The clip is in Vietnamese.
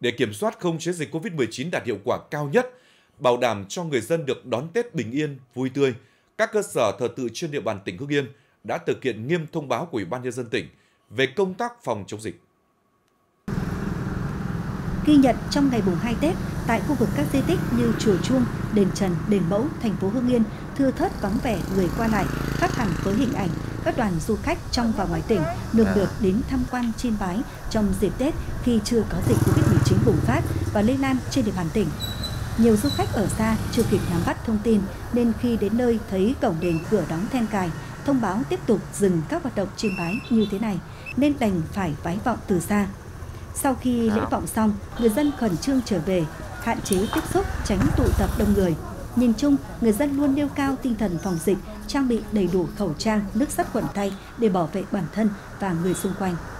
để kiểm soát khống chế dịch COVID-19 đạt hiệu quả cao nhất, bảo đảm cho người dân được đón Tết bình yên, vui tươi, các cơ sở thờ tự trên địa bàn tỉnh Hưng Yên đã thực hiện nghiêm thông báo của Ủy ban Nhân dân tỉnh về công tác phòng chống dịch. Ghi nhận trong ngày mùng 2 Tết, tại khu vực các di tích như Chùa Chuông, Đền Trần, Đền Mẫu, thành phố Hưng Yên, thưa thớt vắng vẻ người qua lại, khác hẳn với hình ảnh các đoàn du khách trong và ngoài tỉnh nườm nượp đến tham quan chiêm bái trong dịp Tết khi chưa có dịch Covid-19 bùng phát và lây lan trên địa bàn tỉnh. Nhiều du khách ở xa chưa kịp nắm bắt thông tin nên khi đến nơi thấy cổng đền cửa đóng then cài, thông báo tiếp tục dừng các hoạt động chiêm bái như thế này nên đành phải vái vọng từ xa. Sau khi lễ vọng xong, người dân khẩn trương trở về, hạn chế tiếp xúc, tránh tụ tập đông người. Nhìn chung, người dân luôn nêu cao tinh thần phòng dịch, trang bị đầy đủ khẩu trang, nước sát khuẩn tay để bảo vệ bản thân và người xung quanh.